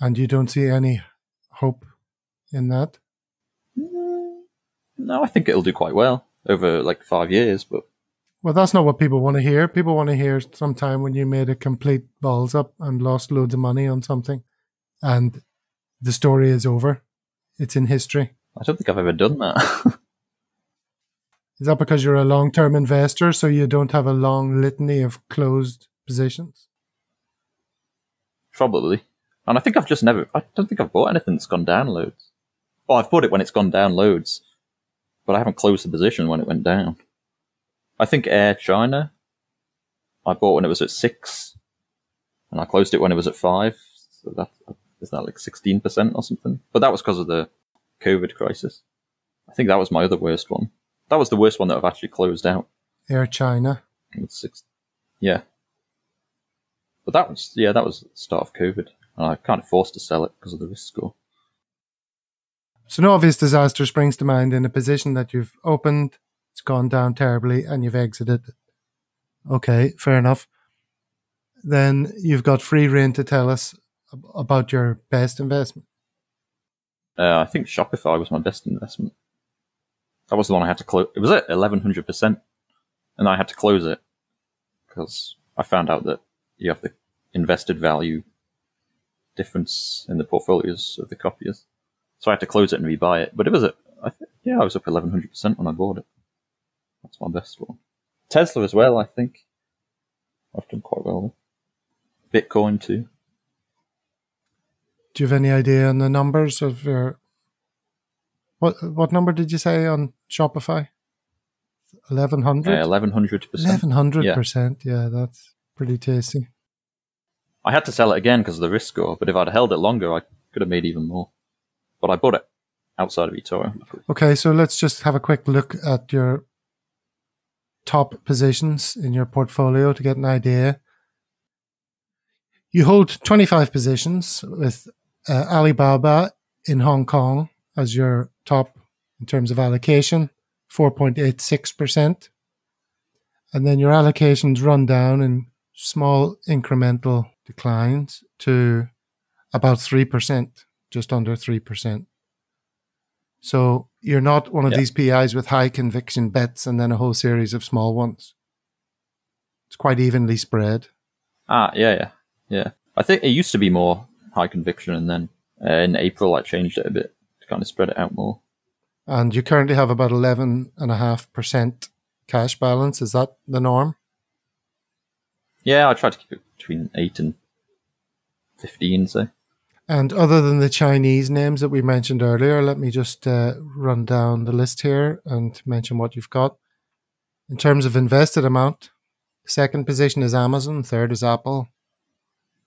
And you don't see any hope in that? No, I think it'll do quite well over like five years, but. Well, that's not what people want to hear. People want to hear sometime when you made a complete balls up and lost loads of money on something and the story is over. It's in history. I don't think I've ever done that. Is that because you're a long-term investor, so you don't have a long litany of closed positions? Probably. And I think I've just never, I don't think I've bought anything that's gone down loads. Well, I've bought it when it's gone down loads, but I haven't closed the position when it went down. I think Air China, I bought when it was at six, and I closed it when it was at five. So that is that like sixteen percent or something. But that was because of the COVID crisis. I think that was my other worst one. That was the worst one that I've actually closed out. Air China. Six, yeah. But that was yeah, that was the start of COVID, and I kind of forced to sell it because of the risk score. So no obvious disaster springs to mind in a position that you've opened. It's gone down terribly and you've exited. Okay, fair enough. Then you've got free rein to tell us about your best investment. Uh, I think Shopify was my best investment. That was the one I had to close. It was at eleven hundred percent. And I had to close it because I found out that you have the invested value difference in the portfolios of the copiers. So I had to close it and rebuy it. But it was at, I th- yeah, I was up eleven hundred percent when I bought it. That's my best one. Tesla as well, I think. I've done quite well there. Bitcoin too. Do you have any idea on the numbers of your... What what number did you say on Shopify? eleven hundred? Yeah, eleven hundred percent. eleven hundred percent, yeah. Yeah, that's pretty tasty. I had to sell it again because of the risk score, but if I'd held it longer, I could have made even more. But I bought it outside of eToro. Okay, so let's just have a quick look at your top positions in your portfolio to get an idea. You hold twenty-five positions with uh, Alibaba in Hong Kong as your top in terms of allocation, four point eight six percent. And then your allocations run down in small incremental declines to about three percent, just under three percent. So you're not one of yeah. these P Is with high conviction bets and then a whole series of small ones. It's quite evenly spread. Ah, yeah, yeah, yeah. I think it used to be more high conviction, and then uh, in April I changed it a bit to kind of spread it out more. And you currently have about eleven point five percent cash balance. Is that the norm? Yeah, I try to keep it between eight and fifteen, so. And other than the Chinese names that we mentioned earlier, let me just uh, run down the list here and mention what you've got. In terms of invested amount, second position is Amazon, third is Apple,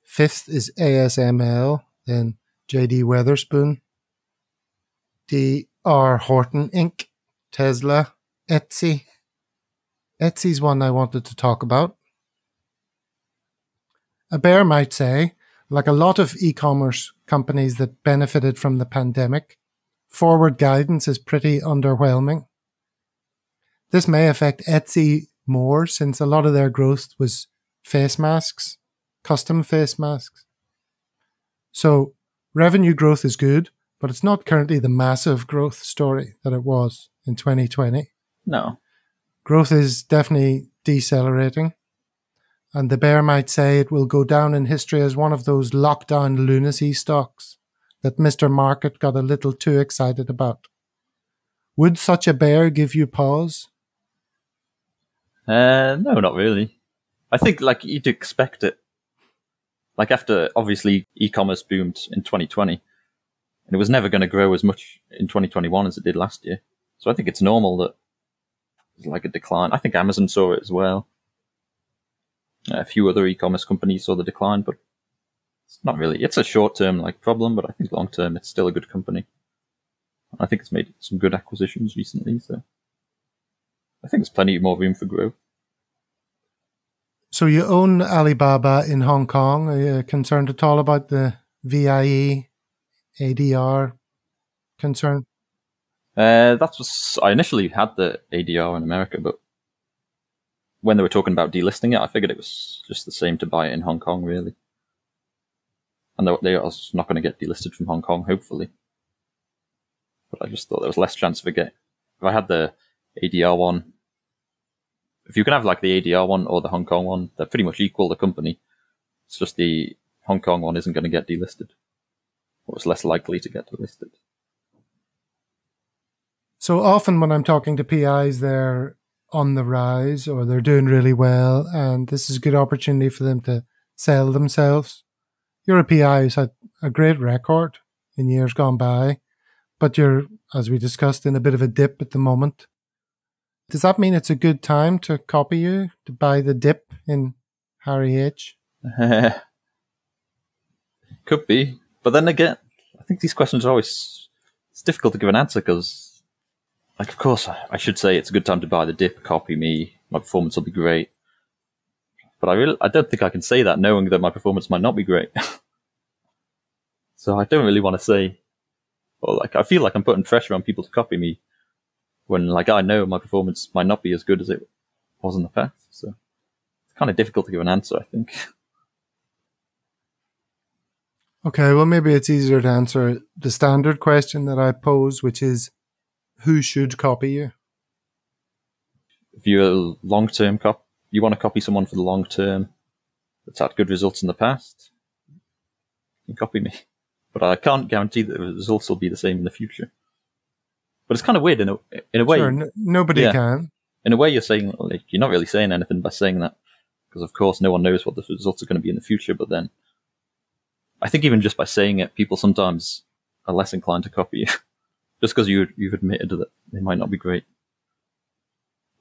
fifth is A S M L, then J D Weatherspoon, D R Horton Incorporated, Tesla, Etsy. Etsy's one I wanted to talk about. A bear might say, like a lot of e-commerce companies that benefited from the pandemic, forward guidance is pretty underwhelming. This may affect Etsy more since a lot of their growth was face masks, custom face masks. So revenue growth is good, but it's not currently the massive growth story that it was in twenty twenty. No. Growth is definitely decelerating. And the bear might say it will go down in history as one of those lockdown lunacy stocks that Mister Market got a little too excited about. Would such a bear give you pause? Uh, no, not really. I think, like, you'd expect it. Like, after, obviously, e-commerce boomed in twenty twenty, and it was never going to grow as much in twenty twenty-one as it did last year. So I think it's normal that there's, like, a decline. I think Amazon saw it as well. A few other e-commerce companies saw the decline, but it's not really. It's a short-term like problem, but I think long-term it's still a good company. I think it's made some good acquisitions recently, so I think there's plenty more room for growth. So you own Alibaba in Hong Kong. Are you concerned at all about the V I E, A D R concern? Uh, that was I initially had the A D R in America, but when they were talking about delisting it, I figured it was just the same to buy it in Hong Kong, really. And they are not going to get delisted from Hong Kong, hopefully. But I just thought there was less chance of a get. If I had the A D R one, if you can have like the A D R one or the Hong Kong one, they're pretty much equal, the company. It's just the Hong Kong one isn't going to get delisted, or it's less likely to get delisted. So often when I'm talking to P Is, they're on the rise or they're doing really well, and this is a good opportunity for them to sell themselves. You're a P I who's had a great record in years gone by, but you're, as we discussed, in a bit of a dip at the moment. Does that mean it's a good time to copy you, to buy the dip in Harry H? Could be. But then again, I think these questions are always, it's difficult to give an answer because, like, of course, I should say it's a good time to buy the dip, copy me, my performance will be great. But I really, I don't think I can say that knowing that my performance might not be great. So I don't really want to say, or like, I feel like I'm putting pressure on people to copy me when, like, I know my performance might not be as good as it was in the past. So it's kind of difficult to give an answer, I think. Okay, well, maybe it's easier to answer the standard question that I pose, which is, who should copy you? If you're a long-term cop, you want to copy someone for the long term that's had good results in the past, you can copy me. But I can't guarantee that the results will be the same in the future. But it's kind of weird in a, in a way. Sure, n- nobody yeah, can. In a way, you're saying, like, you're not really saying anything by saying that, because of course no one knows what the results are going to be in the future. But then I think even just by saying it, people sometimes are less inclined to copy you. Just because you, you've admitted that they might not be great.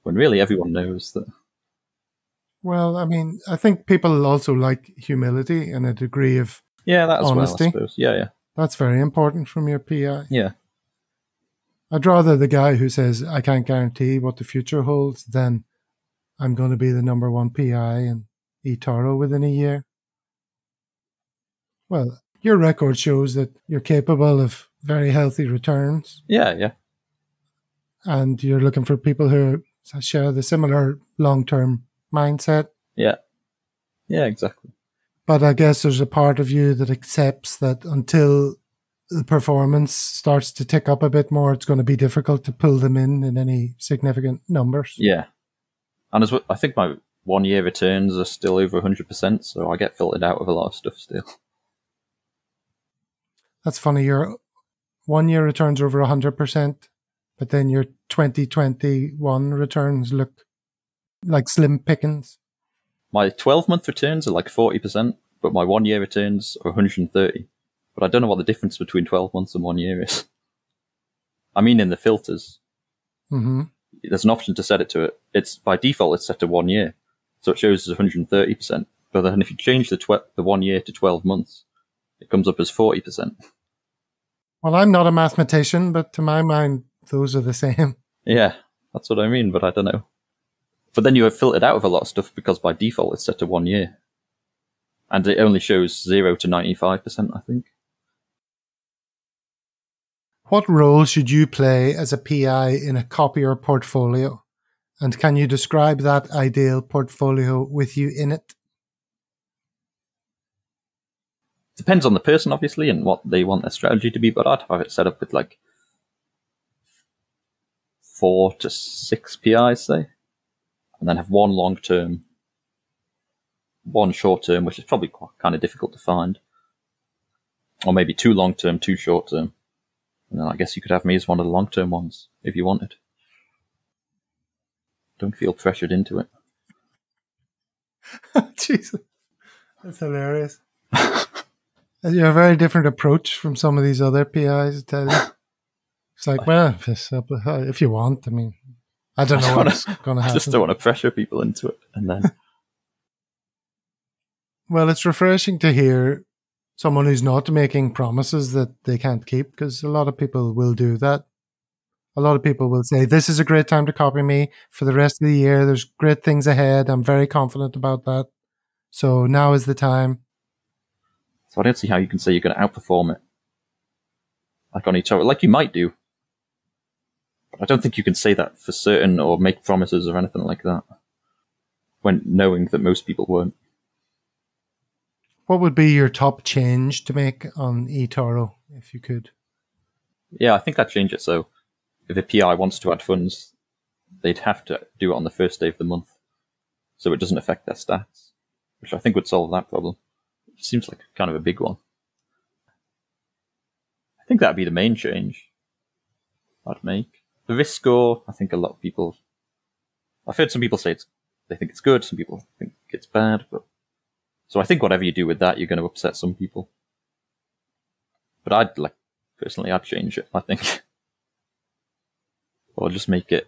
When really everyone knows that. Well, I mean, I think people also like humility and a degree of yeah, that as honesty. Well, I suppose. Yeah, yeah. That's very important from your P I. Yeah. I'd rather the guy who says, I can't guarantee what the future holds, than I'm going to be the number one P I in eToro within a year. Well, your record shows that you're capable of very healthy returns. Yeah, yeah. And you're looking for people who share the similar long-term mindset. Yeah. Yeah, exactly. But I guess there's a part of you that accepts that until the performance starts to tick up a bit more, it's going to be difficult to pull them in in any significant numbers. Yeah. And as well, I think my one-year returns are still over one hundred percent, so I get filtered out of a lot of stuff still. That's funny, you're... One year returns over one hundred percent, but then your twenty twenty-one returns look like slim pickings. My twelve-month returns are like forty percent, but my one-year returns are one hundred thirty. But I don't know what the difference between twelve months and one year is. I mean, in the filters, mm-hmm. There's an option to set it to it. It's by default, it's set to one year, so it shows as one hundred thirty percent. But then if you change the tw- the one year to twelve months, it comes up as forty percent. Well, I'm not a mathematician, but to my mind, those are the same. Yeah, that's what I mean, but I don't know. But then you have filtered out of a lot of stuff because by default it's set to one year. And it only shows zero to ninety-five percent, I think. What role should you play as a P I in a copier portfolio? And can you describe that ideal portfolio with you in it? depends on the person, obviously, and what they want their strategy to be. But I'd have it set up with like four to six P Is, say, and then have one long term, one short term, which is probably quite, kind of difficult to find, or maybe two long term, two short term. And then I guess you could have me as one of the long term ones if you wanted. Don't feel pressured into it. Jesus, that's hilarious. You have a very different approach from some of these other P Is. It's like, well, if you want, I mean, I don't know what's going to happen. I just don't want to pressure people into it. And then, well, it's refreshing to hear someone who's not making promises that they can't keep, because a lot of people will do that. A lot of people will say, this is a great time to copy me for the rest of the year. There's great things ahead. I'm very confident about that. So now is the time. So I don't see how you can say you're going to outperform it. Like on eToro, like you might do. But I don't think you can say that for certain or make promises or anything like that when knowing that most people won't. What would be your top change to make on eToro if you could? Yeah, I think I'd change it so if a P I wants to add funds, they'd have to do it on the first day of the month so it doesn't affect their stats, which I think would solve that problem. Seems like kind of a big one. I think that'd be the main change I'd make. The risk score, I think a lot of people, I've heard some people say it's, they think it's good, some people think it's bad, but so I think whatever you do with that, you're going to upset some people. But I'd like, personally, I'd change it, I think. Or just make it.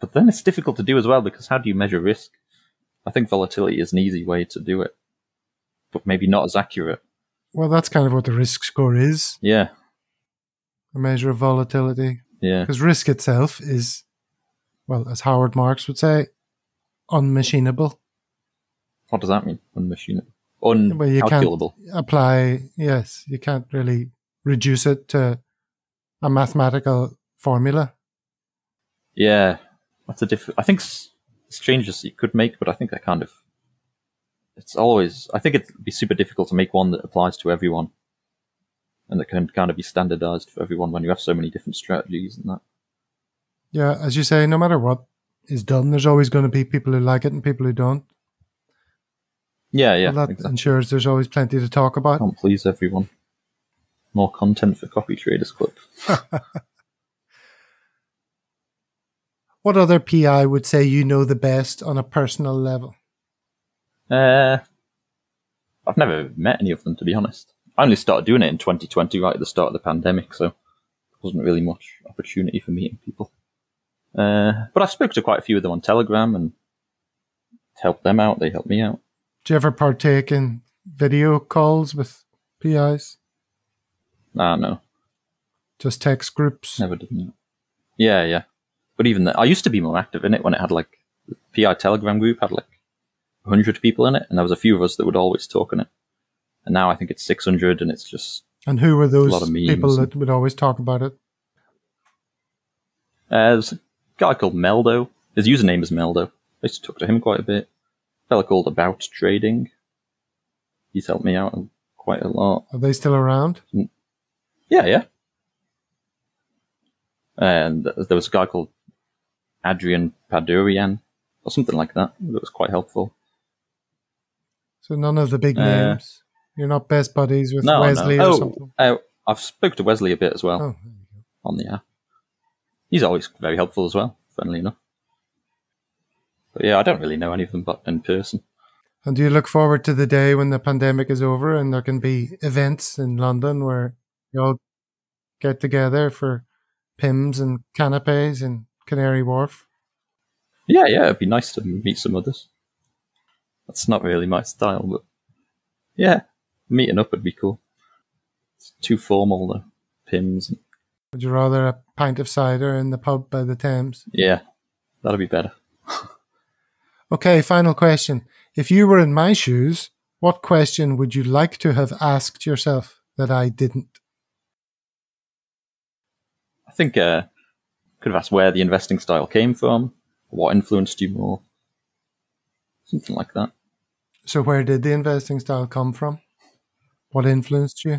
But then it's difficult to do as well, because how do you measure risk? I think volatility is an easy way to do it, but maybe not as accurate. Well, that's kind of what the risk score is. Yeah. A measure of volatility. Yeah. Because risk itself is, well, as Howard Marks would say, unmachinable. What does that mean? Unmachinable. Un- well, you calculable. Can't apply, yes, you can't really reduce it to a mathematical formula. Yeah. That's a diff- I think it's changes you could make, but I think that kind of, it's always, I think it'd be super difficult to make one that applies to everyone and that can kind of be standardized for everyone when you have so many different strategies and that. Yeah, as you say, no matter what is done, there's always going to be people who like it and people who don't. Yeah, yeah. And that exactly. Ensures there's always plenty to talk about. Can't please everyone. More content for Copytraders Club. What other P I would say you know the best on a personal level? Uh, I've never met any of them, to be honest. I only started doing it in twenty twenty, right at the start of the pandemic, so there wasn't really much opportunity for meeting people. Uh, but I've spoken to quite a few of them on Telegram and helped them out. They helped me out. Do you ever partake in video calls with P Is? Nah, no. Just text groups? Never did that. Yeah, yeah. But even that, I used to be more active in it when it had like, the P I Telegram group had like one hundred people in it, and there was a few of us that would always talk in it. And now I think it's six hundred, and it's just and who were those a lot of memes people that would always talk about it? Uh, there's a guy called Meldo. His username is Meldo. I used to talk to him quite a bit. A fella called About Trading. He's helped me out quite a lot. Are they still around? Yeah, yeah. And there was a guy called Adrian Padurian, or something like that, that was quite helpful. So none of the big names. Uh, You're not best buddies with no, Wesley no. Oh, or something? Uh, I've spoke to Wesley a bit as well oh. on the app. He's always very helpful as well, friendly enough. But yeah, I don't really know any of them but in person. And do you look forward to the day when the pandemic is over and there can be events in London where you all get together for Pims and canapes in Canary Wharf? Yeah, yeah, it'd be nice to meet some others. That's not really my style, but yeah, meeting up would be cool. It's too formal, though. Pims. And would you rather a pint of cider in the pub by the Thames? Yeah, that'd be better. Okay, final question. If you were in my shoes, what question would you like to have asked yourself that I didn't? I think I uh, could have asked where the investing style came from. What influenced you more? Something like that. So where did the investing style come from? What influenced you?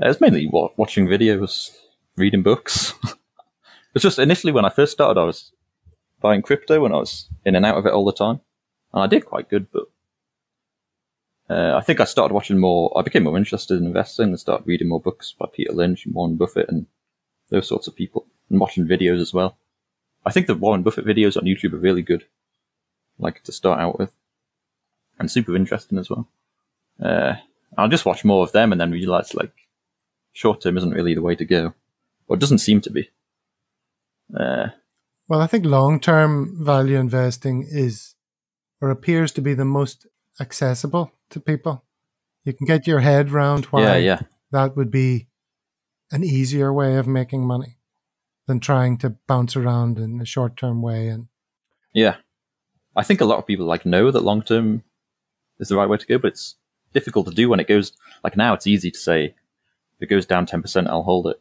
It was mainly watching videos, reading books. It's just initially when I first started, I was buying crypto and I was in and out of it all the time. And I did quite good, but uh, I think I started watching more. I became more interested in investing and started reading more books by Peter Lynch and Warren Buffett and those sorts of people, and watching videos as well. I think the Warren Buffett videos on YouTube are really good, like, to start out with, and super interesting as well. Uh, I'll just watch more of them and then realize, like, short-term isn't really the way to go, or it doesn't seem to be. Uh, well, I think long-term value investing is, or appears to be, the most accessible to people. You can get your head round why yeah, yeah. that would be an easier way of making money than trying to bounce around in a short-term way. And yeah, I think a lot of people like know that long-term is the right way to go, but it's difficult to do when it goes, like now it's easy to say, if it goes down ten percent, I'll hold it.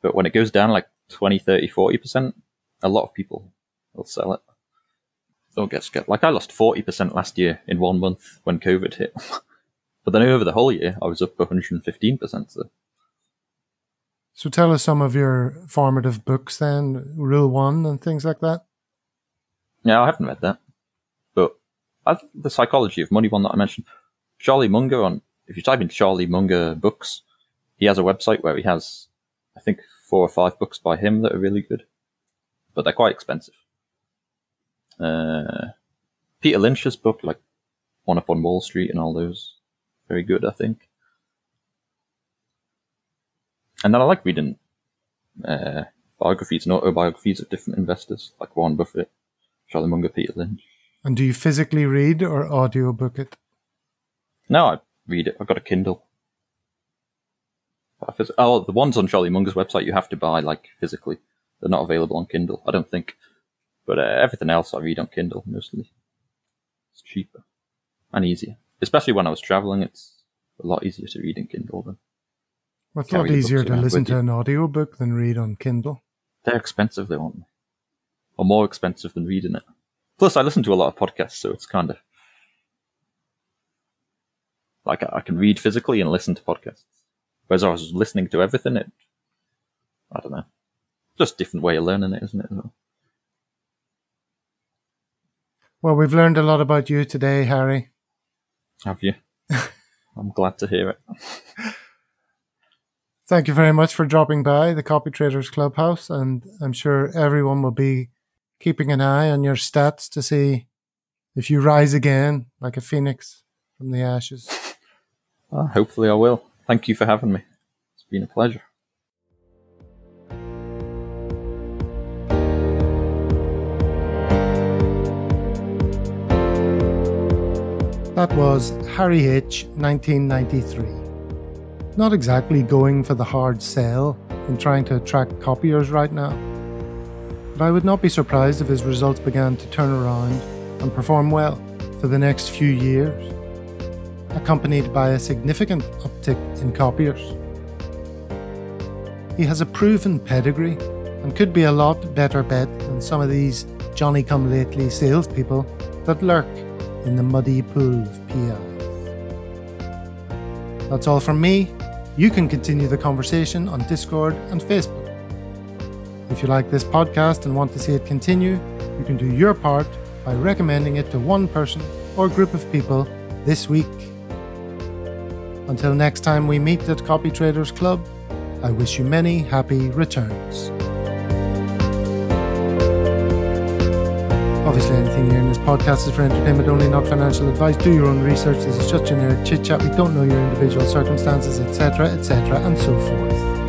But when it goes down like twenty, thirty, forty percent, a lot of people will sell it. They'll get scared. Like I lost forty percent last year in one month when COVID hit. But then over the whole year, I was up one hundred fifteen percent. So. So tell us some of your formative books then, Rule One and things like that. Yeah, I haven't read that. But I think The Psychology of Money one that I mentioned, Charlie Munger, on if you type in Charlie Munger books, he has a website where he has, I think, four or five books by him that are really good. But they're quite expensive. Uh, Peter Lynch's book, like One Up on Wall Street and all those, very good, I think. And then I like reading uh, biographies and autobiographies of different investors, like Warren Buffett, Charlie Munger, Peter Lynch. And do you physically read or audiobook it? No, I read it. I've got a Kindle. But I phys- oh, the ones on Charlie Munger's website you have to buy, like, physically. They're not available on Kindle, I don't think. But uh, everything else I read on Kindle, mostly. It's cheaper and easier. Especially when I was traveling, it's a lot easier to read in Kindle than... Well, it's a lot easier to listen to an audiobook than read on Kindle. They're expensive, they aren't they? Or more expensive than reading it. Plus, I listen to a lot of podcasts, so it's kind of... Like, I can read physically and listen to podcasts. Whereas I was listening to everything, it... I don't know. Just a different way of learning it, isn't it? Well, we've learned a lot about you today, Harry. Have you? I'm glad to hear it. Thank you very much for dropping by the Copy Traders Clubhouse, and I'm sure everyone will be keeping an eye on your stats to see if you rise again like a phoenix from the ashes. Well, hopefully I will. Thank you for having me. It's been a pleasure. That was Harry H nineteen ninety-three. Not exactly going for the hard sell and trying to attract copiers right now. But I would not be surprised if his results began to turn around and perform well for the next few years, accompanied by a significant uptick in copiers. He has a proven pedigree and could be a lot better bet than some of these Johnny-come-lately salespeople that lurk in the muddy pool of P I. That's all from me. You can continue the conversation on Discord and Facebook. If you like this podcast and want to see it continue, you can do your part by recommending it to one person or group of people this week. Until next time we meet at Copy Traders Club, I wish you many happy returns. Obviously, anything here in this podcast is for entertainment only, not financial advice. Do your own research. This is just generic chit-chat. We don't know your individual circumstances, et cetera, et cetera, and so forth.